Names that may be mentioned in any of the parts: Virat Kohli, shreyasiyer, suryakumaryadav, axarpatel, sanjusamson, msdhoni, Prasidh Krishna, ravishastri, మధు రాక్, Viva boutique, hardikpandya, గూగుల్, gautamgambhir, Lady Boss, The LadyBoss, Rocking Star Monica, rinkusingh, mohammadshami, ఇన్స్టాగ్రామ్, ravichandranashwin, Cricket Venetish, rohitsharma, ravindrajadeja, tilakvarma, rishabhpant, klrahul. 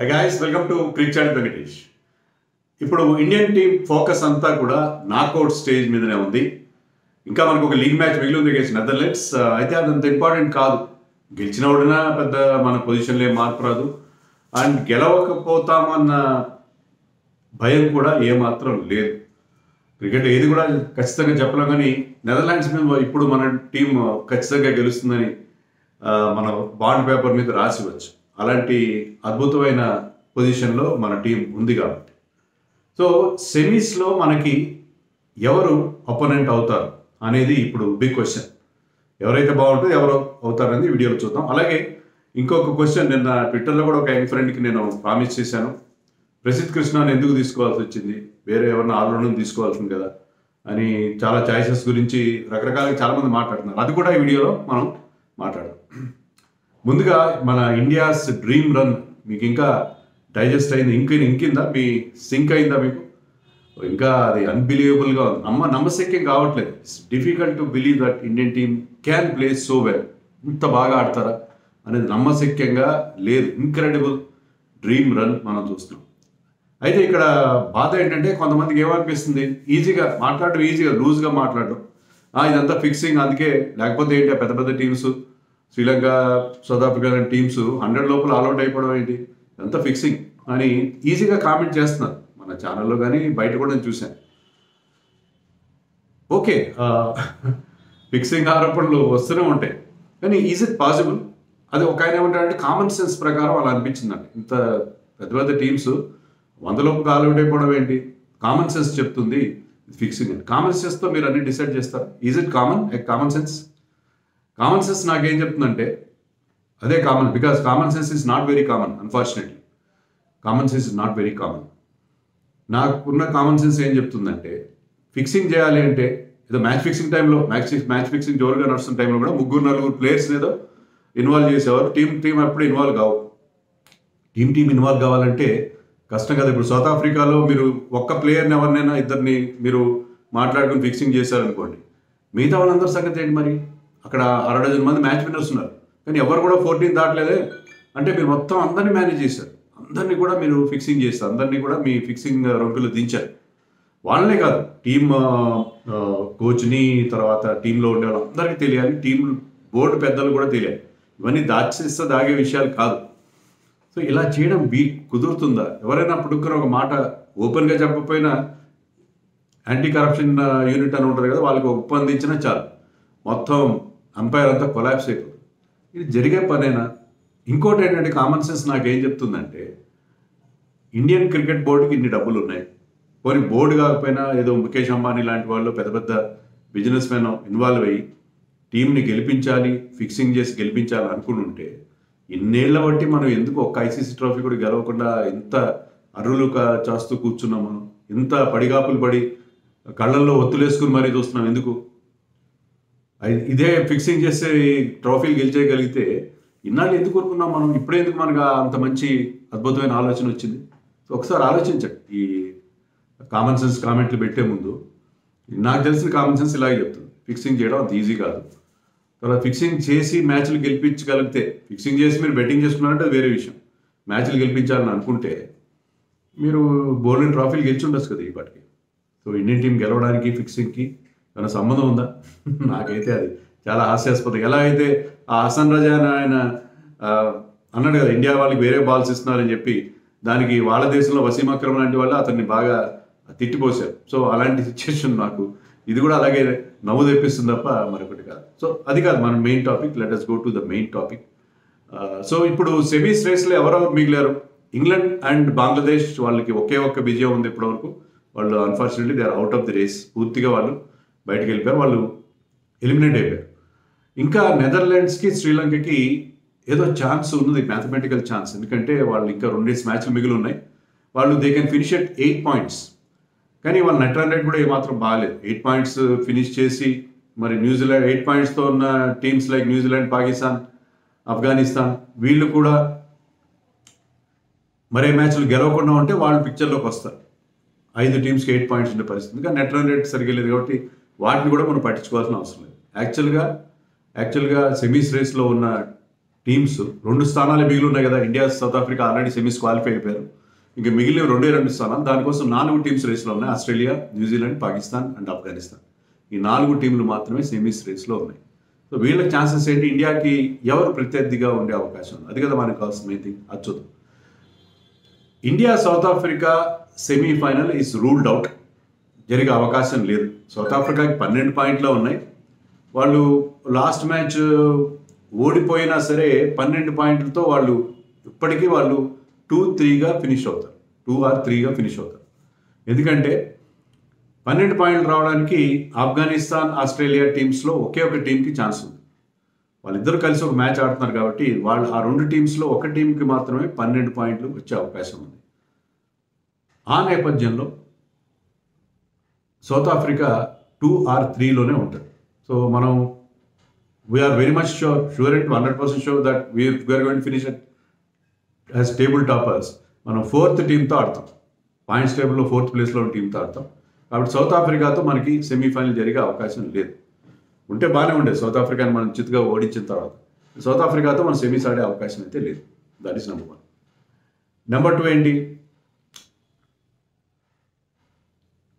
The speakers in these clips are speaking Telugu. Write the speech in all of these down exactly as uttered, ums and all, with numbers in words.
Hi guys, welcome to Cricket Venetish. Now, Indian team focus on the knockout stage. We have a league match against Netherlands. I think that's the important call. We have a position in our position. And we have a fear. Cricket is not the Netherlands. Now, team is the bond paper. Alanti Adbutavaina position lo mana team undi kabatti. So semis lo manaki evaru opponent avutaru anedi ippudu big question. Evaraithe baaguntundo evaru avutaru anedi video lo chuddam. Alage inkoka question ninna Twitter lo kuda oka friend ki nenu promise chesanu. Prasidh Krishna ni enduku teesukovalsi vachindi vere evarna alone teesukovalsindi kada ani chaala choices gurinchi rakarakalu chaala mandi maatladutunnaru. Adi kuda ee video lo manam maatladam. Munduga mana India's dream run meeku inka digest ayindi inka inkinda mee sync ayinda meeku inka adi unbelievable ga undi amma namasakam kavatledu. It's difficult to believe that Indian team can play so well, inta baga aadtara anedi namasakanga ledu. Incredible dream run mana chustunam. Aithe ikkada baadha entante kontamandiki em anpistundi easy ga maatladam, easy ga loose ga maatladam, aa idantha fixing andike lekapothe enti pedda pedda teams Sri Lanka, South African teams one hundred local all out అయిపోవడం అంతా ఫిక్సింగ్ అని ఈజీగా కామెంట్ చేస్తున్నారు మన ఛానల్లో, కానీ బయట కూడా నేను చూశాను. ఓకే, ఫిక్సింగ్ ఆరోపణలు వస్తూనే ఉంటాయి, కానీ ఈజ్ ఇట్ పాసిబుల్? అది ఒక ఆయన ఏమంటారంటే కామన్ సెన్స్ ప్రకారం అలా అనిపించిందండి. ఇంత పెద్ద పెద్ద టీమ్స్ వంద లోపు ఆల్ అవుట్ అయిపోవడం ఏంటి? కామన్ సెన్స్ చెప్తుంది ఫిక్సింగ్ అని. కామన్ సెన్స్తో మీరు అన్ని డిసైడ్ చేస్తారు. Is it common common sense? Common sense నాకేం చెప్తుందంటే అదే common, because common sense is not very common. Unfortunately common sense is not very common. నాకున్న కామన్ సెన్స్ ఏం చెప్తుందంటే ఫిక్సింగ్ చేయాలి అంటే ఏదో మ్యాచ్ ఫిక్సింగ్ టైంలో, మ్యాచ్ మ్యాచ్ ఫిక్సింగ్ జోరుగా నడుస్తున్న టైంలో కూడా ముగ్గురు నలుగురు ప్లేయర్స్ని ఏదో ఇన్వాల్వ్ చేసేవారు. టీమ్ టీమ్ అప్పుడు ఇన్వాల్వ్ కావు. టీమ్ టీమ్ ఇన్వాల్వ్ కావాలంటే కష్టం కదా. ఇప్పుడు సౌత్ ఆఫ్రికాలో మీరు ఒక్క ప్లేయర్ని ఎవరినైనా ఇద్దరిని మీరు మాట్లాడుకుని ఫిక్సింగ్ చేశారనుకోండి, మిగతా వాళ్ళందరి సంగతి ఏంటి మరి? అక్కడ అర డజన్ మంది మ్యాచ్ విన్నర్స్ ఉన్నారు, కానీ ఎవరు కూడా ఫోర్టీన్ దాటలేదే. అంటే మీరు మొత్తం అందరినీ మేనేజ్ చేశారు, అందరినీ కూడా మీరు ఫిక్సింగ్ చేస్తారు, అందరినీ కూడా మీ ఫిక్సింగ్ రొంపిలో దించారు. వాళ్ళనే కాదు, టీమ్ కోచ్ని, తర్వాత టీంలో ఉండే వాళ్ళు అందరికీ తెలియాలి, టీం బోర్డు పెద్దలు కూడా తెలియాలి. ఇవన్నీ దాచేస్తా దాగే విషయాలు కాదు. సో ఇలా చేయడం వీ కుదురుతుందా? ఎవరైనా పుట్టుకొని ఒక మాట ఓపెన్గా చెప్పకపోయినా యాంటీ కరప్షన్ యూనిట్ అని ఉంటారు కదా, వాళ్ళకి ఒప్పందించినా చాలు, మొత్తం అంపైర్ అంతా కొలాప్స్ అయిపోతుంది. ఇది జరిగే పనైనా? ఇంకోటి ఏంటంటే కామన్ సెన్స్ నాకేం చెప్తుందంటే ఇండియన్ క్రికెట్ బోర్డుకి ఇన్ని డబ్బులు ఉన్నాయి, పోనీ బోర్డు కాకపోయినా ఏదో ముఖేష్ అంబానీ లాంటి వాళ్ళు పెద్ద పెద్ద బిజినెస్ మెన్ ఇన్వాల్వ్ అయ్యి టీంని గెలిపించాలి, ఫిక్సింగ్ చేసి గెలిపించాలి అనుకుని ఉంటే ఇన్నేళ్ల బట్టి మనం ఎందుకు ఒక్క ఐసీసీ ట్రోఫీ కూడా గెలవకుండా ఇంత అర్రులు చేస్తూ కూర్చున్నాం? మనం ఇంత పడిగాపులు పడి కళ్ళల్లో ఒత్తులేసుకుని మరీ చూస్తున్నాం ఎందుకు? ఇదే ఫిక్సింగ్ చేసే ట్రోఫీలు గెలిచేయగలిగితే ఇన్నాళ్ళు ఎందుకు కోరుకున్నాం మనం? ఇప్పుడే ఎందుకు మనకు అంత మంచి అద్భుతమైన ఆలోచన వచ్చింది? సో ఒకసారి ఆలోచించండి ఈ కామన్ సెన్స్ కామెంట్లు పెట్టే ముందు. నాకు తెలిసిన కామన్ సెన్స్ ఇలాగే చెప్తుంది, ఫిక్సింగ్ చేయడం అంత ఈజీ కాదు. తర్వాత ఫిక్సింగ్ చేసి మ్యాచ్లు గెలిపించగలిగితే, ఫిక్సింగ్ చేసి మీరు బెట్టింగ్ చేసుకున్నారంటే అది వేరే విషయం, మ్యాచ్లు గెలిపించాలని అనుకుంటే మీరు బోర్డింగ్ ట్రోఫీలు గెలిచి ఉండొచ్చు కదా ఈపాటికి. సో ఇండియన్ టీం గెలవడానికి ఫిక్సింగ్కి ఏమైనా సంబంధం ఉందా? నాకైతే అది చాలా హాస్యాస్పదం. ఎలా అయితే ఆ హసన్ రజా ఆయన అన్నాడు కదా, ఇండియా వాళ్ళకి వేరే బాల్స్ ఇస్తున్నారని చెప్పి, దానికి వాళ్ళ దేశంలో వసీం అక్రమ్ లాంటి వాళ్ళు అతన్ని బాగా తిట్టిపోసారు. సో అలాంటి సిచ్యువేషన్ నాకు ఇది కూడా అలాగే నవ్వు తెప్పిస్తుంది తప్ప మరొకటి కాదు. సో అది కాదు మన main topic. Let us go to the main topic. So ఇప్పుడు సెమీస్ రేస్లో ఎవరెవరు మిగిలారు? ఇంగ్లాండ్ అండ్ బంగ్లాదేశ్ వాళ్ళకి ఒకే ఒక్క విజయం ఉంది ఇప్పటివరకు. వాళ్ళు unfortunately they are out of the race, పూర్తిగా వాళ్ళు బయటకు వెళ్ళిపోయారు, వాళ్ళు ఎలిమినేట్ అయిపోయారు. ఇంకా నెదర్లాండ్స్కి శ్రీలంకకి ఏదో ఛాన్స్ ఉన్నది, మ్యాథమెటికల్ ఛాన్స్, ఎందుకంటే వాళ్ళు ఇంకా రెండేసి మ్యాచ్లు మిగిలి ఉన్నాయి. వాళ్ళు they can finish at eight points కానీ వాళ్ళ నెట్ రన్ రేట్ కూడా ఏమాత్రం బాగాలేదు. ఎయిట్ పాయింట్స్ ఫినిష్ చేసి మరి న్యూజిలాండ్ ఎయిట్ పాయింట్స్తో ఉన్న teams like New Zealand, Pakistan, Afghanistan వీళ్ళు కూడా మరే మ్యాచ్లు గెలవకుండా ఉంటే వాళ్ళు పిక్చర్లోకి వస్తారు. ఐదు టీమ్స్కి ఎయిట్ పాయింట్స్ ఉండే పరిస్థితి. ఇంకా నెట్ రన్ రేట్ సరిగ్గా లేదు కాబట్టి వాటిని కూడా మనం పట్టించుకోవాల్సిన అవసరం లేదు. యాక్చువల్గా యాక్చువల్గా సెమీస్ రేస్లో ఉన్న టీమ్స్ రెండు స్థానాలు మిగిలి ఉన్నాయి కదా. India, South Africa already semis qualify అయిపోయారు. ఇంకా మిగిలిన రెండే రెండు స్థానాలు, దానికోసం నాలుగు టీమ్స్ రేస్లో ఉన్నాయి. Australia, New Zealand, Pakistan and Afghanistan. ఈ నాలుగు టీంలు మాత్రమే సెమీస్ రేస్లో ఉన్నాయి. సో వీళ్ళకి ఛాన్సెస్ ఏంటి, ఇండియాకి ఎవరు ప్రత్యర్థిగా ఉండే అవకాశం ఉంది, అది కదా మనకు కావాల్సిన అయితే అచ్చుతం. India South Africa semifinal is ruled out, జరిగే అవకాశం లేదు. సౌత్ ఆఫ్రికాకి పన్నెండు పాయింట్లో ఉన్నాయి. వాళ్ళు లాస్ట్ మ్యాచ్ ఓడిపోయినా సరే పన్నెండు పాయింట్లతో వాళ్ళు ఇప్పటికీ వాళ్ళు టూ త్రీగా ఫినిష్ అవుతారు, టూ ఆర్ త్రీగా ఫినిష్ అవుతారు. ఎందుకంటే పన్నెండు పాయింట్లు రావడానికి ఆఫ్ఘనిస్తాన్, ఆస్ట్రేలియా టీమ్స్లో ఒకే ఒక టీంకి ఛాన్స్ ఉంది. వాళ్ళిద్దరూ కలిసి ఒక మ్యాచ్ ఆడుతున్నారు కాబట్టి వాళ్ళు ఆ రెండు టీమ్స్లో ఒక టీంకి మాత్రమే పన్నెండు పాయింట్లు వచ్చే అవకాశం ఉంది. ఆ నేపథ్యంలో సౌత్ ఆఫ్రికా టూ ఆర్ త్రీలోనే ఉంటుంది. సో మనం we are very much sure sure and hundred percent sure that we are going finish as table toppers. మనం ఫోర్త్ టీంతో ఆడతాం, పాయింట్స్ టేబుల్లో ఫోర్త్ ప్లేస్లో ఉన్న టీంతో ఆడతాం. కాబట్టి సౌత్ ఆఫ్రికాతో మనకి సెమీఫైనల్ జరిగే అవకాశం లేదు. ఉంటే బాగానే ఉండేది, సౌత్ ఆఫ్రికాని మనం చిత్తుగా ఓడించిన తర్వాత సౌత్ ఆఫ్రికాతో మనం సెమీస్ ఆడే అవకాశం అయితే లేదు. That is number one. Number two ఏంటి,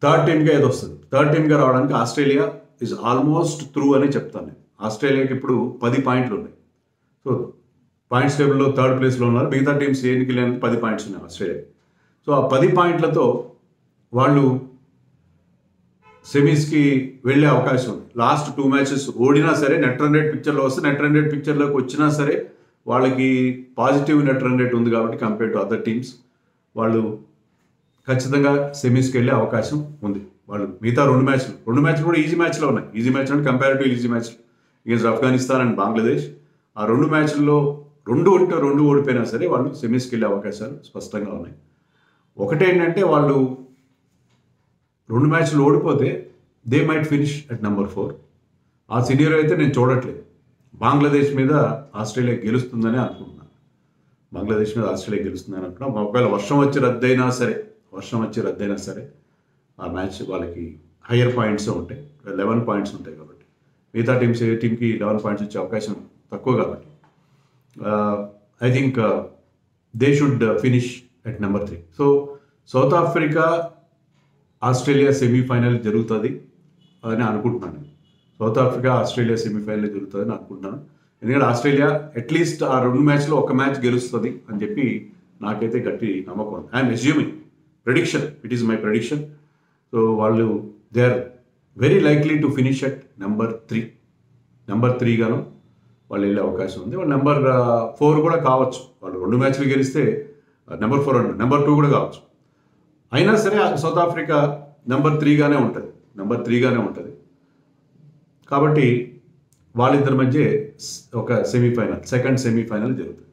థర్డ్ టీమ్గా ఏదో వస్తుంది. థర్డ్ టీమ్గా రావడానికి ఆస్ట్రేలియా ఈజ్ ఆల్మోస్ట్ త్రూ అనే చెప్తాను నేను. ఆస్ట్రేలియాకి ఇప్పుడు పది పాయింట్లు ఉన్నాయి. సో పాయింట్స్ టేబుల్లో థర్డ్ ప్లేస్లో ఉన్నారు, మిగతా టీమ్స్ ఏనికి లేని పది పాయింట్స్ ఉన్నాయి ఆస్ట్రేలియా. సో ఆ పది పాయింట్లతో వాళ్ళు సెమీస్కి వెళ్ళే అవకాశం ఉంది. లాస్ట్ టూ మ్యాచెస్ ఓడినా సరే నెట్ రన్ రేట్ పిక్చర్లో వస్తే, నెట్ రన్ రేట్ పిక్చర్లోకి వచ్చినా సరే వాళ్ళకి పాజిటివ్ నెట్ రన్ రేట్ ఉంది కాబట్టి కంపేర్ టు అదర్ టీమ్స్ వాళ్ళు ఖచ్చితంగా సెమీస్కి వెళ్ళే అవకాశం ఉంది. వాళ్ళు మిగతా రెండు మ్యాచ్లు రెండు మ్యాచ్లు కూడా ఈజీ మ్యాచ్లో ఉన్నాయి. ఈజీ మ్యాచ్ అంటే comparative easy match against Afghanistan and Bangladesh. ఆ రెండు మ్యాచ్ల్లో రెండు ఉంటే రెండు ఓడిపోయినా సరే వాళ్ళు సెమీస్కి వెళ్ళే అవకాశాలు స్పష్టంగా ఉన్నాయి. ఒకటేంటంటే వాళ్ళు రెండు మ్యాచ్లు ఓడిపోతే they might finish at number four. ఆ సినియర్ అయితే నేను చూడట్లేదు. బంగ్లాదేశ్ మీద ఆస్ట్రేలియా గెలుస్తుందని అనుకుంటున్నాను. బంగ్లాదేశ్ మీద ఆస్ట్రేలియా గెలుస్తుందని అనుకున్నాం. ఒకవేళ వర్షం వచ్చి రద్దయినా సరే వర్షం వచ్చి రద్దయినా సరే ఆ మ్యాచ్ వాళ్ళకి హయ్యర్ పాయింట్స్ ఉంటాయి, లెవెన్ పాయింట్స్ ఉంటాయి కాబట్టి. మిగతా టీమ్స్ ఏ టీంకి లెవెన్ పాయింట్స్ వచ్చే అవకాశం తక్కువ కాబట్టి I think they should finish at number three. So South Africa Australia semifinal జరుగుతుంది అని అనుకుంటున్నాను. సౌత్ ఆఫ్రికా ఆస్ట్రేలియా సెమీఫైనల్ జరుగుతుంది అని అనుకుంటున్నాను. ఎందుకంటే ఆస్ట్రేలియా అట్లీస్ట్ ఆ రెండు మ్యాచ్లో ఒక మ్యాచ్ గెలుస్తుంది అని చెప్పి నాకైతే గట్టి నమ్మకం ఉంది. I'm assuming prediction, it is my prediction. So వాళ్ళు they are very likely to finish at number three. Number త్రీగాను వాళ్ళు వెళ్ళే అవకాశం ఉంది. వాళ్ళు నెంబర్ ఫోర్ కూడా కావచ్చు. వాళ్ళు రెండు మ్యాచ్లు గెలిస్తే number four and number two కూడా కావచ్చు. అయినా సరే సౌత్ ఆఫ్రికా నెంబర్ త్రీగానే ఉంటుంది, నెంబర్ త్రీగానే ఉంటుంది. కాబట్టి వాళ్ళిద్దరి మధ్య ఒక సెమీఫైనల్, సెకండ్ సెమీఫైనల్ జరుగుతుంది.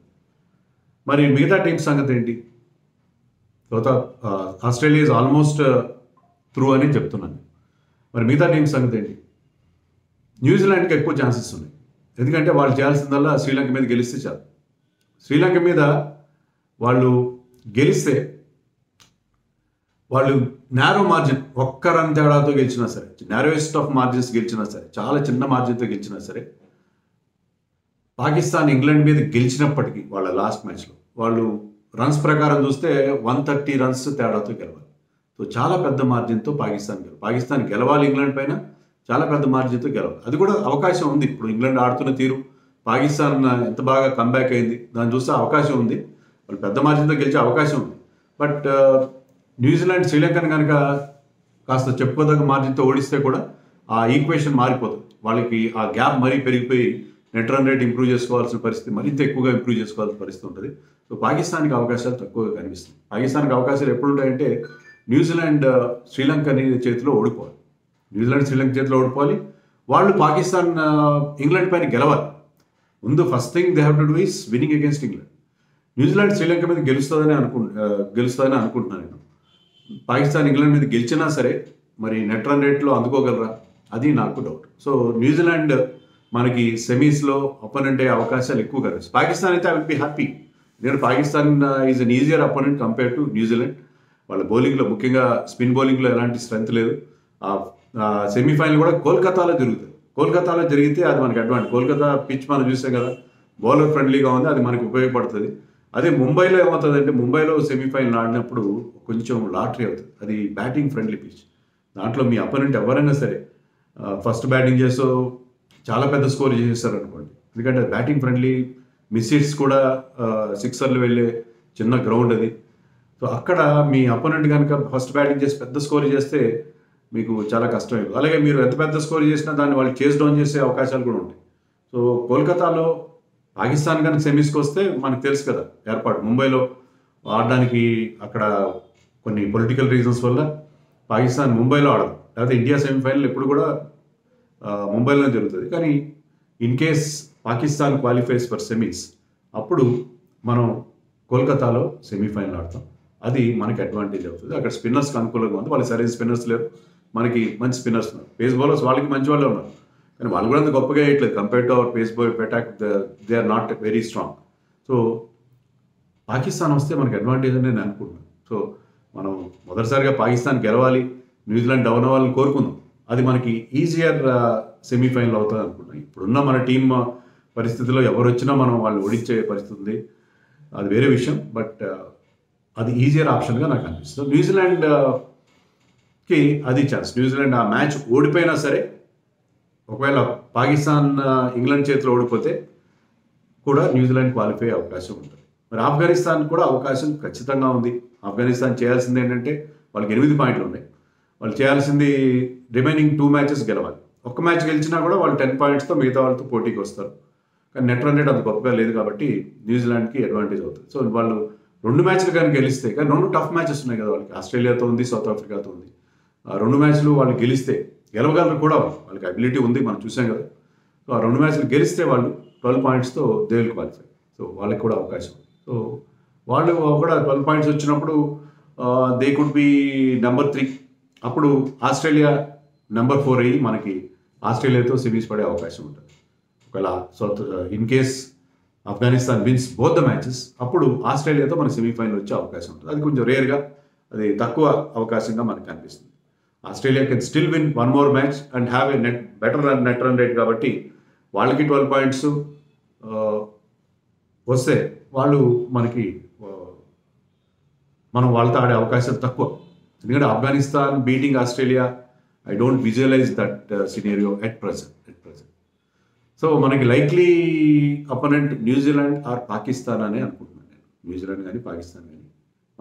మరి మిగతా టీం సంగతి ఏంటి? South Australia is almost through అని చెప్తున్నాను. మరి మిగతా టీం సంగతి ఏంటి? న్యూజిలాండ్కి ఎక్కువ ఛాన్సెస్ ఉన్నాయి. ఎందుకంటే వాళ్ళు చేయాల్సిందల్లా శ్రీలంక మీద గెలిస్తే చాలు. శ్రీలంక మీద వాళ్ళు గెలిస్తే వాళ్ళు నేరో మార్జిన్, ఒక్క రన్ తేడాతో గెలిచినా సరే, నేరోయెస్ట్ ఆఫ్ మార్జిన్స్ గెలిచినా సరే, చాలా చిన్న మార్జిన్తో గెలిచినా సరే, పాకిస్తాన్ ఇంగ్లాండ్ మీద గెలిచినప్పటికీ వాళ్ళ లాస్ట్ మ్యాచ్లో వాళ్ళు రన్స్ ప్రకారం చూస్తే వన్ థర్టీ రన్స్ తేడాతో గెలవాలి. సో చాలా పెద్ద మార్జిన్తో పాకిస్తాన్ గెలవాలి. పాకిస్తాన్ గెలవాలి ఇంగ్లాండ్ పైన, చాలా పెద్ద మార్జిన్తో గెలవాలి. అది కూడా అవకాశం ఉంది. ఇప్పుడు ఇంగ్లాండ్ ఆడుతున్న తీరు, పాకిస్తాన్ ఎంత బాగా కంబ్యాక్ అయింది, దాన్ని చూస్తే అవకాశం ఉంది. వాళ్ళు పెద్ద మార్జిన్తో గెలిచే అవకాశం ఉంది. బట్ న్యూజిలాండ్ శ్రీలంకను కనుక కాస్త చెప్పుకోదగ్గ మార్జిన్తో ఓడిస్తే కూడా ఆ ఈక్వేషన్ మారిపోతుంది. వాళ్ళకి ఆ గ్యాప్ మరీ పెరిగిపోయి నెట్ రన్ రేట్ ఇంప్రూవ్ చేసుకోవాల్సిన పరిస్థితి, మరింత ఎక్కువగా ఇంప్రూవ్ చేసుకోవాల్సిన పరిస్థితి ఉంటుంది. సో పాకిస్తాన్కి అవకాశాలు తక్కువగా కనిపిస్తుంది. పాకిస్తాన్కి అవకాశాలు ఎప్పుడు ఉంటాయంటే న్యూజిలాండ్ శ్రీలంక చేతిలో ఓడిపోవాలి, న్యూజిలాండ్ శ్రీలంక చేతిలో ఓడిపోవాలి. వాళ్ళు పాకిస్తాన్ ఇంగ్లాండ్ పైన గెలవాలి. ముందు first thing they have to do is winning against England. New Zealand Sri Lanka మీద గెలుస్తుందని అనుకు గెలుస్తుందని అనుకుంటున్నాను నేను. పాకిస్తాన్ ఇంగ్లాండ్ మీద గెలిచినా సరే మరి నెట్ రన్ రేట్లో అందుకోగలరా, అది నాకు డౌట్. సో న్యూజిలాండ్ మనకి సెమీస్లో అపోనెంట్ అయ్యే అవకాశాలు ఎక్కువ కనిపిస్తాయి. పాకిస్తాన్ అయితే ఐ విల్ బి హ్యాపీ. నేను Pakistan is an easier opponent compare to New Zealand. వాళ్ళ బౌలింగ్లో, ముఖ్యంగా స్పిన్ బౌలింగ్లో ఎలాంటి స్ట్రెంత్ లేదు. సెమీఫైనల్ కూడా కోల్కతాలో జరుగుతుంది. కోల్కతాలో జరిగితే అది మనకి అడ్వాంటేజ్. కోల్కతా పిచ్ మనం చూసాం కదా, బౌలర్ ఫ్రెండ్లీగా ఉంది, అది మనకు ఉపయోగపడుతుంది. అదే ముంబైలో ఏమవుతుందంటే ముంబైలో సెమీఫైనల్ ఆడినప్పుడు కొంచెం లాటరీ అవుతుంది. అది బ్యాటింగ్ ఫ్రెండ్లీ పిచ్, దాంట్లో మీ అపోనెంట్ ఎవరైనా సరే ఫస్ట్ బ్యాటింగ్ చేస్తూ చాలా పెద్ద స్కోర్ చేసేస్తారు అనుకోండి, ఎందుకంటే అది బ్యాటింగ్ ఫ్రెండ్లీ. మిస్సిట్స్ కూడా సిక్సర్లు వెళ్ళే చిన్న గ్రౌండ్ అది. సో అక్కడ మీ అపోనెంట్ కనుక ఫస్ట్ బ్యాటింగ్ చేసి పెద్ద స్కోర్ చేస్తే మీకు చాలా కష్టమైంది. అలాగే మీరు ఎంత పెద్ద స్కోర్ చేసినా దాన్ని వాళ్ళు చేజ్ డౌన్ చేసే అవకాశాలు కూడా ఉంటాయి. సో కోల్కతాలో పాకిస్తాన్ కనుక సెమీస్కి వస్తే మనకు తెలుసు కదా ఏర్పాటు, ముంబైలో ఆడడానికి అక్కడ కొన్ని పొలిటికల్ రీజన్స్ వల్ల పాకిస్తాన్ ముంబైలో ఆడదు, లేకపోతే ఇండియా సెమీఫైనల్ ఎప్పుడు కూడా ముంబైలోనే జరుగుతుంది. కానీ in case Pakistan qualifies for semis అప్పుడు మనం కోల్కతాలో సెమీఫైనల్ ఆడతాం, అది మనకి అడ్వాంటేజ్ అవుతుంది. అక్కడ స్పిన్నర్స్కి అనుకూలంగా ఉంది, వాళ్ళకి సరైన స్పిన్నర్స్ లేరు, మనకి మంచి స్పిన్నర్స్ ఉన్నారు. పేస్ బౌలర్స్ వాళ్ళకి మంచి వాళ్ళే ఉన్నారు, కానీ వాళ్ళు కూడా అంత గొప్పగా వేయట్లేదు compare to our pace bowler attack, they are not very strong. So Pakistan వస్తే మనకి అడ్వాంటేజ్ అని నేను అనుకుంటున్నాను. సో మనం మొదటిసారిగా పాకిస్తాన్ గెలవాలి, న్యూజిలాండ్ డౌన్ అవ్వాలని కోరుకుందాం, అది మనకి ఈజియర్ సెమీఫైనల్ అవుతుంది అనుకుంటున్నాం. ఇప్పుడున్న మన టీం పరిస్థితుల్లో ఎవరు వచ్చినా మనం వాళ్ళు ఓడించే పరిస్థితి ఉంది, అది వేరే విషయం, బట్ అది ఈజియర్ ఆప్షన్గా నాకు అనిపిస్తుంది. న్యూజిలాండ్కి అది ఛాన్స్. న్యూజిలాండ్ ఆ మ్యాచ్ ఓడిపోయినా సరే, ఒకవేళ పాకిస్తాన్ ఇంగ్లాండ్ చేతిలో ఓడిపోతే కూడా న్యూజిలాండ్ క్వాలిఫై అవకాశం ఉంటుంది. మరి ఆఫ్ఘనిస్తాన్ కూడా అవకాశం ఖచ్చితంగా ఉంది. ఆఫ్ఘనిస్తాన్ చేయాల్సింది ఏంటంటే వాళ్ళకి ఎనిమిది పాయింట్లు ఉన్నాయి, వాళ్ళు చేయాల్సింది రిమైనింగ్ టూ మ్యాచెస్ గెలవాలి. ఒక్క మ్యాచ్ గెలిచినా కూడా వాళ్ళు టెన్ పాయింట్స్తో మిగతా వాళ్ళతో పోటీకి వస్తారు, కానీ నెట్ రన్ రేట్ అంత గొప్పగా లేదు కాబట్టి న్యూజిలాండ్కి అడ్వాంటేజ్ అవుతుంది. సో వాళ్ళు రెండు మ్యాచ్లు కానీ గెలిస్తే, కానీ రెండు టఫ్ మ్యాచెస్ ఉన్నాయి కదా వాళ్ళకి, ఆస్ట్రేలియాతో ఉంది, సౌత్ ఆఫ్రికాతో ఉంది, ఆ రెండు మ్యాచ్లు వాళ్ళు గెలిస్తే గెలవగలరు కూడా, వాళ్ళకి అబిలిటీ ఉంది మనం చూసాం కదా. సో ఆ రెండు మ్యాచ్లు గెలిస్తే వాళ్ళు ట్వెల్వ్ పాయింట్స్తో దే విల్ క్వాలిఫై. సో వాళ్ళకి కూడా అవకాశం ఉంది. సో వాళ్ళు కూడా ట్వెల్వ్ పాయింట్స్ వచ్చినప్పుడు they could be number three, అప్పుడు ఆస్ట్రేలియా నెంబర్ ఫోర్ అయ్యి మనకి ఆస్ట్రేలియాతో సెమీస్ పడే అవకాశం ఉంటుంది. ఒకవేళ south in case Afghanistan wins both the matches అప్పుడు ఆస్ట్రేలియాతో మన సెమీఫైనల్ వచ్చే అవకాశం ఉంటుంది. అది కొంచెం రేర్గా, అది తక్కువ అవకాశంగా మనకు అనిపిస్తుంది. Australia can still win one more match and have a net better run net run rate కాబట్టి వాళ్ళకి ట్వెల్వ్ పాయింట్స్ వస్తే వాళ్ళు మనకి మనం వాళ్ళతో ఆడే అవకాశం తక్కువ, ఎందుకంటే Afghanistan beating Australia I don't visualize that scenario at present at present so మనకి likely opponent New Zealand or Pakistan అనే అనుకుంటున్నాను నేను. న్యూజిలాండ్ కానీ పాకిస్తాన్ కానీ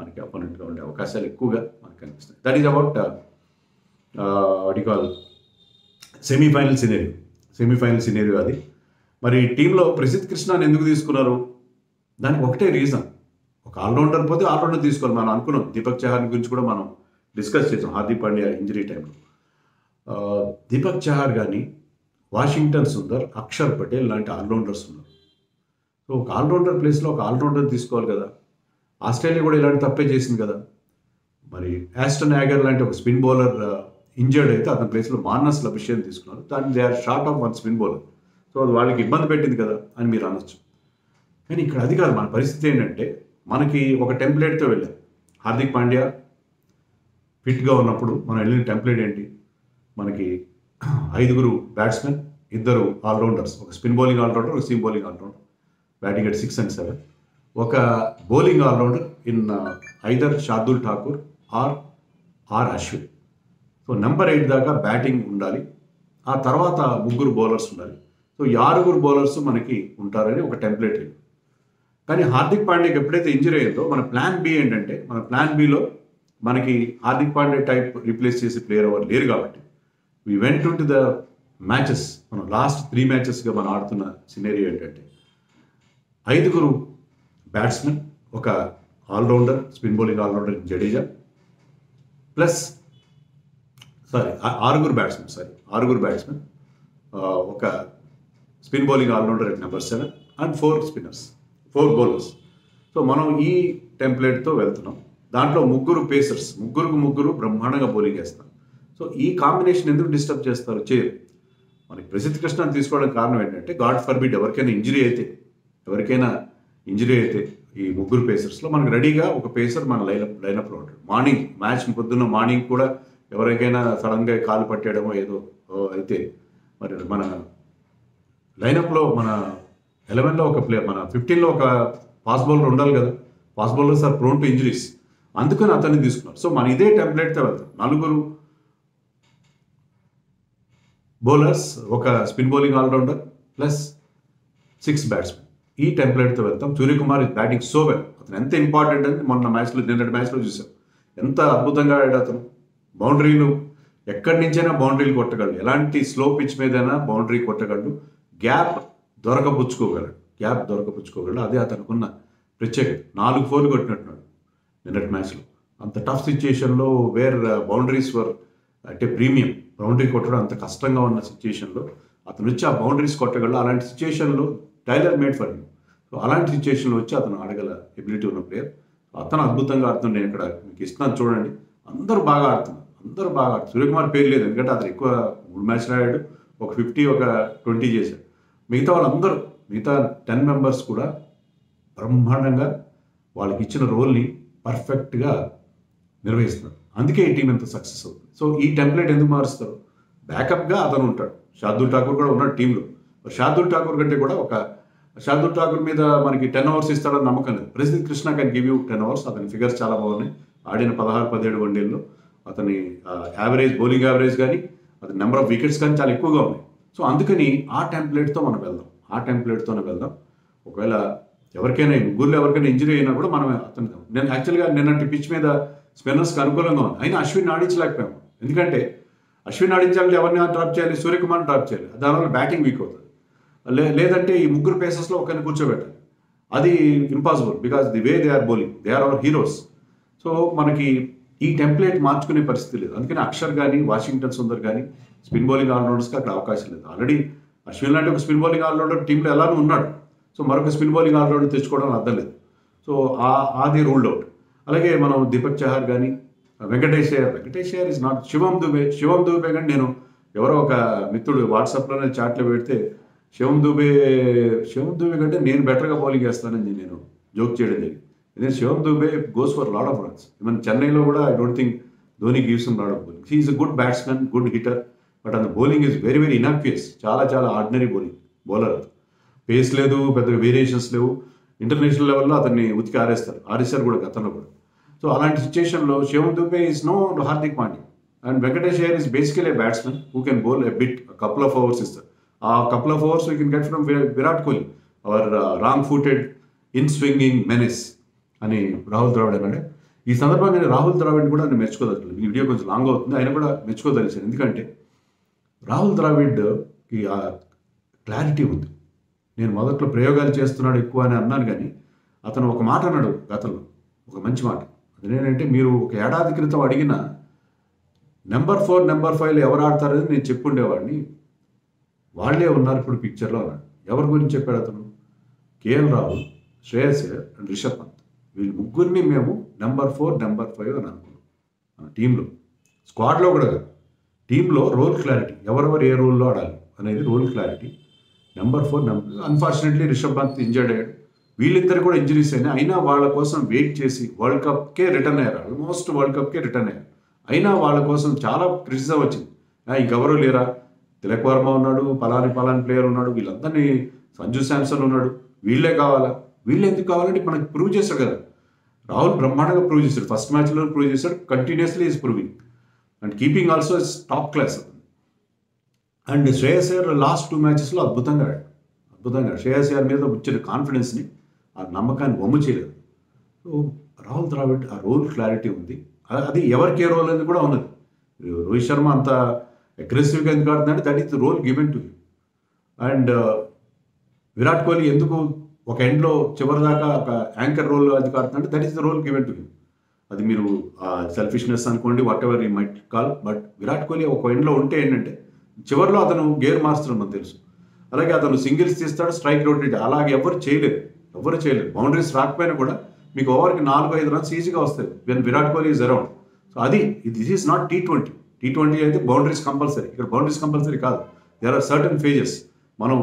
మనకి అపోనెంట్గా ఉండే అవకాశాలు ఎక్కువగా మనకు కనిపిస్తాయి. That is about what you call semifinal scenario semifinal scenario అది. మరి టీంలో ప్రసిద్ధ్ కృష్ణని ఎందుకు తీసుకున్నారు, దానికి ఒకటే రీజన్, ఒక ఆల్రౌండర్ పోతే ఆల్రౌండర్ తీసుకోవాలి. మనం అనుకున్నాం దీపక్ చహార్ గురించి కూడా మనం డిస్కస్ చేసాం హార్దిక్ పాండ్యా ఇంజరీ టైంలో. దీపక్ చహార్ కానీ వాషింగ్టన్ సుందర్, అక్షర్ పటేల్ లాంటి ఆల్రౌండర్స్ ఉన్నారు. సో ఒక ఆల్రౌండర్ ప్లేస్లో ఒక ఆల్రౌండర్ తీసుకోవాలి కదా. ఆస్ట్రేలియా కూడా ఇలాంటి తప్పే చేసింది కదా. మరి యాస్టన్ యాగర్ లాంటి ఒక స్పిన్ బౌలర్ ఇంజర్డ్ అయితే అతని ప్లేస్లో మార్నస్ లభిషేన్ తీసుకున్నారు, దాన్ని they are short of one spin bowler, so అది వాళ్ళకి ఇబ్బంది పెట్టింది కదా అని మీరు అనొచ్చు. కానీ ఇక్కడ అది కాదు, మన పరిస్థితి ఏంటంటే మనకి ఒక టెంప్లెట్తో వెళ్ళాం. హార్దిక్ పాండ్యా ఫిట్గా ఉన్నప్పుడు మనం వెళ్ళిన టెంప్లెట్ ఏంటి, మనకి ఐదుగురు బ్యాట్స్మెన్, ఇద్దరు ఆల్రౌండర్స్, ఒక స్పిన్ బౌలింగ్ ఆల్రౌండర్, ఒక seam bowling allrounder, batting at six and seven, ఒక bowling allrounder in either Shardul Thakur or or Ashwin. So number eight దాకా బ్యాటింగ్ ఉండాలి, ఆ తర్వాత ముగ్గురు బౌలర్స్ ఉండాలి. సో ఈ ఆరుగురు బౌలర్స్ మనకి ఉంటారని ఒక టెంప్లెట్. కానీ హార్దిక్ పాండ్యాకి ఎప్పుడైతే ఇంజరీ అయిందో మన ప్లాన్ బి ఏంటంటే, మన ప్లాన్ బిలో మనకి హార్దిక్ పాండ్యా టైప్ రీప్లేస్ చేసే ప్లేయర్ ఎవరు లేరు కాబట్టి we went to the matches. మనం లాస్ట్ త్రీ మ్యాచెస్గా మనం ఆడుతున్న సినారియో ఏంటంటే ఐదుగురు బ్యాట్స్మెన్, ఒక allrounder, spin bowling allrounder Jadeja plus sorry ఆరుగురు బ్యాట్స్మెన్ సారీ ఆరుగురు బ్యాట్స్మెన్, ఒక spin bowling allrounder at number seven and four spinners four bowlers. So మనం ఈ టెంప్లెట్తో వెళ్తున్నాం. దాంట్లో ముగ్గురు పేసర్స్, ముగ్గురుకు ముగ్గురు బ్రహ్మాండంగా బౌలింగ్ వేస్తాం. సో ఈ కాంబినేషన్ ఎందుకు డిస్టర్బ్ చేస్తారు, చేయరు. మనకి ప్రసిద్ధ్ కృష్ణని తీసుకోవడానికి కారణం ఏంటంటే గాడ్ ఫర్బిడ్ ఎవరికైనా ఇంజరీ అయితే ఎవరికైనా ఇంజరీ అయితే ఈ ముగ్గురు పేసర్స్లో మనకు రెడీగా ఒక పేసర్ మన లైన్ లైనప్లో ఉంటాడు. మార్నింగ్ మ్యాచ్ పొద్దున్న మార్నింగ్ కూడా ఎవరికైనా సడన్గా కాలు పట్టేయడమో ఏదో అయితే మరి మన లైనప్లో మన ఎలెవెన్లో ఒక ప్లేయర్, మన ఫిఫ్టీన్లో ఒక ఫాస్ట్ బౌలర్ ఉండాలి కదా. Fast bowlers are prone to injuries, అందుకని అతన్ని తీసుకున్నారు. సో మన ఇదే టెంప్లెట్తో వెళ్తాం, నలుగురు బౌలర్స్, ఒక spin bowling allrounder plus six batsmen. ఈ టెంప్లెట్తో వెళ్తాం. Suryakumar is batting so well, అతను ఎంత ఇంపార్టెంట్ అని మొన్న మ్యాచ్లో నిన్నటి మ్యాచ్లో చూసాం. ఎంత అద్భుతంగా ఆడాడు అతను. బౌండరీలు ఎక్కడి నుంచైనా బౌండరీలు కొట్టగలడు, ఎలాంటి స్లో పిచ్ మీదైనా బౌండరీ కొట్టగలడు, గ్యాప్ దొరకపుచ్చుకోగలడు గ్యాప్ దొరకపుచ్చుకోగలడు అదే అతనుకున్న ప్రత్యేకత. నాలుగు ఫోర్లు కొట్టినట్టున్నాడు నిన్నటి మ్యాచ్లో. అంత టఫ్ సిచ్యుయేషన్లో వేర్ బౌండరీస్ వర్ అంటే ప్రీమియం, బౌండరీ కొట్టడం అంత కష్టంగా ఉన్న సిచ్యుయేషన్లో అతను వచ్చి ఆ బౌండరీస్ కొట్టగలడు. అలాంటి సిచ్యుయేషన్లో tailor made for him. So అలాంటి సిచ్యుయేషన్లో వచ్చి అతను ఆడగల ఎబిలిటీ ఉన్న ప్లేయర్. అతను అద్భుతంగా ఆడుతుంది. నేను ఇక్కడ మీకు ఇస్తున్నాను చూడండి, అందరూ బాగా ఆడుతున్నారు, అందరూ బాగా ఆడుతుంది. సూర్యకుమార్ పేరు లేదు, ఎందుకంటే అతను ఎక్కువ మూడు మ్యాచ్లు ఆడాడు, ఒక ఫిఫ్టీ ఒక ట్వంటీ చేశాడు. మిగతా వాళ్ళందరూ మిగతా టెన్ మెంబర్స్ కూడా బ్రహ్మాండంగా వాళ్ళకి ఇచ్చిన రోల్ని పర్ఫెక్ట్గా నిర్వహిస్తున్నారు. అందుకే ఈ టీం ఎంత సక్సెస్ అవుతుంది. సో ఈ టెంప్లెట్ ఎందుకు మారుస్తారు, బ్యాకప్గా అతను ఉంటాడు. షార్దుల్ ఠాకూర్ కూడా ఉన్నాడు టీంలో. షార్దుల్ ఠాకూర్ కంటే కూడా ఒక షార్దుల్ ఠాకూర్ మీద మనకి టెన్ అవర్స్ ఇస్తాడని నమ్మకం లేదు. Prasidh Krishna can give you ten overs. అతని ఫిగర్స్ చాలా బాగున్నాయి. ఆడిన పదహారు పదిహేడు వన్డేల్లో అతని యావరేజ్, బౌలింగ్ యావరేజ్ కానీ అతని నెంబర్ ఆఫ్ వికెట్స్ కానీ చాలా ఎక్కువగా ఉన్నాయి. సో అందుకని ఆ టెంప్లెట్తో మనం వెళ్దాం, ఆ టెంప్లెట్తోనే వెళ్దాం. ఒకవేళ ఎవరికైనా ముగ్గురులో ఎవరికైనా ఇంజరీ అయినా కూడా మనం అతను నేను యాక్చువల్గా నిన్నటి పిచ్ మీద స్పిన్నర్స్కి అనుకూలంగా ఉంది. అయినా అశ్విన్ ఆడించలేకపోయాం, ఎందుకంటే అశ్విన్ ఆడించాలంటే ఎవరిని డ్రాప్ చేయాలి, సూర్యకుమార్ డ్రాప్ చేయాలి, దానివల్ల బ్యాటింగ్ వీక్ అవుతుంది. లే లేదంటే ఈ ముగ్గురు పేసెస్లో ఒకరిని కూర్చోబెట్టాలి, అది impossible because the way they are bowling, they are our heroes. So మనకి ఈ టెంప్లెట్ మార్చుకునే పరిస్థితి లేదు. అందుకని అక్షర్ కానీ వాషింగ్టన్ సుందర్ కానీ స్పిన్ బౌలింగ్ ఆల్రౌండర్స్కి అక్కడ అవకాశం లేదు. ఆల్రెడీ అశ్విన్ లాంటి ఒక స్పిన్ బౌలింగ్ ఆల్రౌండర్ టీంలో ఎలానూ ఉన్నాడు, సో మరొక స్పిన్ బౌలింగ్ ఆల్రౌండర్ తెచ్చుకోవడం అర్థం లేదు. సో అది రూల్డ్ అవుట్. అలాగే మనం దీపక్ చహార్ కానీ వెంకటేష్ అయ్యర్ వెంకటేష్ అయ్యర్ ఇస్ నాట్ శివం దూబే శివం దూబే కానీ నేను ఎవరో ఒక మిత్రుడు వాట్సాప్లోనే చాట్లో పెడితే శివం దూబే శివం దూబే కంటే నేను బెటర్గా బౌలింగ్ చేస్తానని నేను జోక్ చేయడం జరిగింది. ఎందుకంటే Shivam Dube goes for lord of runs. Even చెన్నైలో కూడా I don't think Dhoni gives lord of bowling. He is a good batsmen, good hitter, but and bowling is very very innocuous. చాలా చాలా ఆర్డినరీ బౌలింగ్ బౌలర్. పేస్ లేదు, పెద్దగా వేరియేషన్స్ లేవు. ఇంటర్నేషనల్ లెవెల్లో అతన్ని ఉతికి ఆరేస్తారు, ఆరేస్తారు కూడా గతంలో కూడా. సో అలాంటి సిచ్యుయేషన్లో Shivam Dube is no Hardik Pandya and Venkatesh Iyer is basically a batsmen who can bowl a bit, couple of overs ఇస్తారు. ఆ couple of overs we can get from Virat Kohli, our wrong footed in swinging menace అని రాహుల్ ద్రావిడ్ అన్నాడు. ఈ సందర్భంగా నేను రాహుల్ ద్రావిడ్ కూడా నేను మెచ్చుకోదలిచాను. ఈ వీడియో కొంచెం లాంగ్ అవుతుంది, ఆయన కూడా మెచ్చుకోదలిచాను. ఎందుకంటే రాహుల్ ద్రావిడ్కి ఆ క్లారిటీ ఉంది. నేను మొదట్లో ప్రయోగాలు చేస్తున్నాడు ఎక్కువ అని అన్నాను, కానీ అతను ఒక మాట అన్నాడు గతంలో, ఒక మంచి మాట. అదేంటంటే, మీరు ఒక ఏడాది క్రితం అడిగిన నెంబర్ ఫోర్ నెంబర్ ఫైవ్లో ఎవరు ఆడతారని నేను చెప్పుండేవాడిని, వాళ్ళే ఉన్నారు ఇప్పుడు పిక్చర్లో అన్నాడు. ఎవరి గురించి చెప్పాడు అతను? కేఎల్ రాహుల్, శ్రేయస్ అయ్యర్ అండ్ రిషబ్ పంత్, వీళ్ళు ముగ్గురిని మేము నెంబర్ ఫోర్ నెంబర్ ఫైవ్ అని అనుకున్నాం మన టీంలో. స్క్వాడ్లో కూడా కాదు, టీంలో రోల్ క్లారిటీ, ఎవరెవరు ఏ రోల్లో ఆడాలి అనేది role clarity number four number. Unfortunately Rishabh Pant injured అయ్యాడు, వీళ్ళిద్దరు కూడా ఇంజరీస్ అయినా అయినా వాళ్ళ కోసం వెయిట్ చేసి వరల్డ్ కప్కే రిటర్న్ అయ్యారు, ఆల్మోస్ట్ వరల్డ్ కప్కే రిటర్న్ అయ్యారు. అయినా వాళ్ళ కోసం చాలా క్రిటిసిజం వచ్చింది, ఇంకెవరూ లేరా, తిలక్ వర్మ ఉన్నాడు, పలాని పలాని ప్లేయర్ ఉన్నాడు, వీళ్ళందరినీ సంజు శాంసన్ ఉన్నాడు, వీళ్ళే కావాలా, వీళ్ళు ఎందుకు కావాలంటే మనకి ప్రూవ్ చేశారు కదా. రాహుల్ బ్రహ్మాండంగా ప్రూవ్ చేశాడు, ఫస్ట్ మ్యాచ్లో ప్రూవ్ చేశాడు, continuously is proving and keeping also is top class. And Shreyas Iyer last two మ్యాచెస్లో అద్భుతంగా ఆడాడు, అద్భుతంగా శ్రేయస్ అయ్యర్ మీద వచ్చిన కాన్ఫిడెన్స్ని, ఆ నమ్మకాన్ని వమ్ము చేయలేదు. సో రాహుల్ ద్రావిడ్ ఆ రోల్ క్లారిటీ ఉంది, అది ఎవరికి ఏ రోల్ అనేది కూడా ఉన్నది. రోహిత్ శర్మ అంత అగ్రెసివ్గా ఎందుకు ఆడుతుందంటే that is the role given to him. And Virat Kohli ఎందుకు ఒక ఎండ్లో చివరిదాకా ఒక యాంకర్ రోల్ ఎందుకు ఆడుతుందంటే that is the role given to him. అది మీరు సెల్ఫిష్నెస్ అనుకోండి, whatever you might call, but Virat Kohli ఒక ఎండ్లో ఉంటే ఏంటంటే చివరిలో అతను గేర్ మాస్టర్ మనకు తెలుసు. అలాగే అతను సింగిల్స్ తీస్తాడు, స్ట్రైక్ రొటేట్, అలాగే ఎవరు చేయలేరు, ఎవరు చేయలేరు. బౌండరీస్ రాకపోయినా కూడా మీకు ఓవర్కి నాలుగు ఐదు రన్స్ ఈజీగా వస్తాయి when Virat Kohli is around. So అది this is not T twenty T twenty అయితే బౌండరీస్ కంపల్సరీ, ఇక్కడ బౌండరీస్ కంపల్సరీ కాదు. There are certain phases. మనం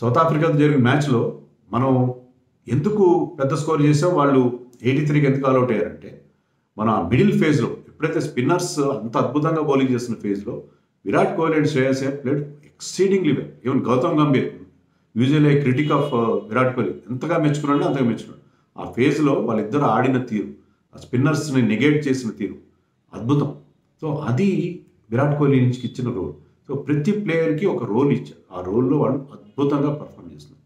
సౌత్ ఆఫ్రికాతో జరిగిన మ్యాచ్లో మనం ఎందుకు పెద్ద స్కోర్ చేసాం, వాళ్ళు ఎయిటీ త్రీకి ఎందుకు ఆల్అౌట్ అయ్యారంటే, మన మిడిల్ ఫేజ్లో ఎప్పుడైతే స్పిన్నర్స్ అంత అద్భుతంగా బౌలింగ్ చేస్తున్న ఫేజ్లో Virat Kohli and Shreyas Iyer played exceedingly well. Even Gautam Gambhir usually a critic of uh, Virat Kohli. ఎంతగా మెచ్చుకున్నాడు అంతగా మెచ్చుకున్నాడు. ఆ ఫేజ్లో వాళ్ళిద్దరు ఆడిన తీరు, ఆ స్పిన్నర్స్ని నెగేట్ చేసిన తీరు అద్భుతం. సో అది విరాట్ కోహ్లీ నుంచి ఇచ్చిన రోల్. సో ప్రతి ప్లేయర్కి ఒక రోల్ ఇచ్చారు, ఆ రోల్లో వాళ్ళు అద్భుతంగా పర్ఫామ్ చేస్తున్నారు.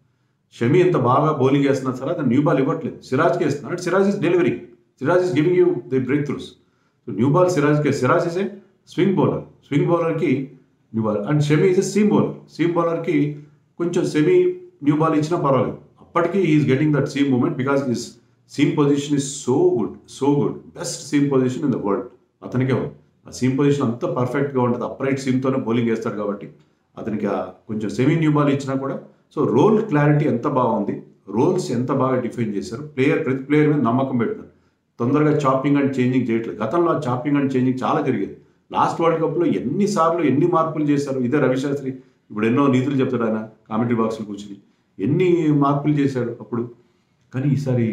షమీ ఎంత బాగా బౌలింగ్ వేస్తున్నా సరే అది న్యూ బాల్ ఇవ్వట్లేదు, సిరాజ్కి వేస్తున్నాడు. Siraj is delivering, Siraj is giving you the breakthroughs. So new ball సిరాజ్కి, Siraj is a swing bowler, swing బౌలర్కి new ball, and Shami is a seam bowler, seam బౌలర్కి కొంచెం సెమీ న్యూ బాల్ ఇచ్చినా పర్వాలేదు. అప్పటికీ he's getting that seam movement because his seam position is so good, so good best seam position in the world అతనికే ఉంది. ఆ సీమ్ పొజిషన్ అంతా పర్ఫెక్ట్గా ఉంటుంది, అప్రైట్ సీమ్తోనే బౌలింగ్ వేస్తాడు కాబట్టి అతనికి ఆ కొంచెం సెమీ న్యూ బాల్ ఇచ్చినా కూడా. సో రోల్ క్లారిటీ ఎంత బాగుంది, రోల్స్ ఎంత బాగా డిఫైన్ చేశారు, ప్లేయర్ ప్రతి ప్లేయర్ మీద నమ్మకం పెట్టినారు, తొందరగా చాపింగ్ అండ్ చేంజింగ్ చేయట్లేదు. గతంలో చాపింగ్ అండ్ చేంజింగ్ చాలా జరిగేది. లాస్ట్ వరల్డ్ కప్లో ఎన్నిసార్లు ఎన్ని మార్పులు చేశారు ఇదే రవిశాస్త్రి. ఇప్పుడు ఎన్నో నీతులు చెప్తాడు ఆయన కామెంటరీ బాక్స్లో కూర్చుని, ఎన్ని మార్పులు చేశాడు అప్పుడు. కానీ ఈసారి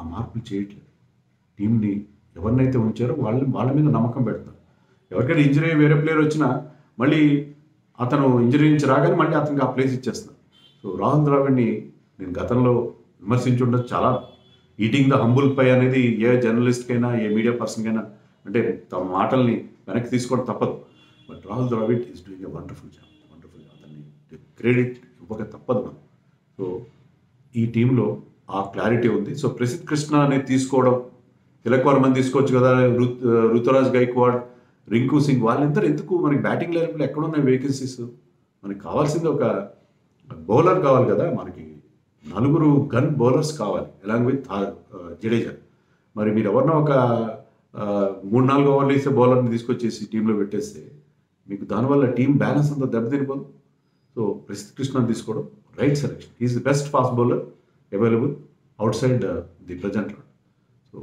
ఆ మార్పులు చేయట్లేదు, టీంని ఎవరినైతే ఉంచారో వాళ్ళు వాళ్ళ మీద నమ్మకం పెడతారు. ఎవరికైనా ఇంజరీ వేరే ప్లేయర్ వచ్చినా మళ్ళీ అతను ఇంజరీ నుంచి రాగానే మళ్ళీ అతనికి ఆ ప్లేస్ ఇచ్చేస్తాను. సో రాహుల్ ద్రావిడ్ని నేను గతంలో విమర్శించుండొచ్చు చాలా. ఈటింగ్ ద హంబుల్ పై అనేది ఏ జర్నలిస్ట్కైనా ఏ మీడియా పర్సన్కైనా అంటే తమ మాటల్ని వెనక్కి తీసుకోవడం తప్పదు. But Rahul Dravid is doing a wonderful job, wonderful job, అతన్ని క్రెడిట్ ఇవ్వక తప్పదు మనం. సో ఈ టీంలో ఆ క్లారిటీ ఉంది. సో ప్రసిద్ధ్ కృష్ణ అనేది తీసుకోవడం, తిలక్వర్ మంది తీసుకోవచ్చు కదా, ఋతురాజ్ గైక్వాడ్, రింకు సింగ్ వాళ్ళందరూ ఎందుకు మనకి బ్యాటింగ్ లైన్లో ఎక్కడున్నాయి వేకెన్సీస్. మనకి కావాల్సింది ఒక బౌలర్ కావాలి కదా, మనకి నలుగురు గన్ బౌలర్స్ కావాలి ఎలాంగ్ విత్ జడేజా. మరి మీరు ఎవరినో ఒక మూడు నాలుగు ఓవర్లు వేసే బౌలర్ని తీసుకొచ్చేసి టీంలో పెట్టేస్తే మీకు దానివల్ల టీం బ్యాలెన్స్ అంతా దెబ్బతినిపోదు. సో ప్రసిద్ధ్ కృష్ణ తీసుకోవడం right selection. Is the best fast bowler available outside uh, the present round. So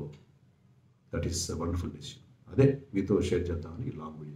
that is a wonderful decision. Ade meetho share chestamani long video.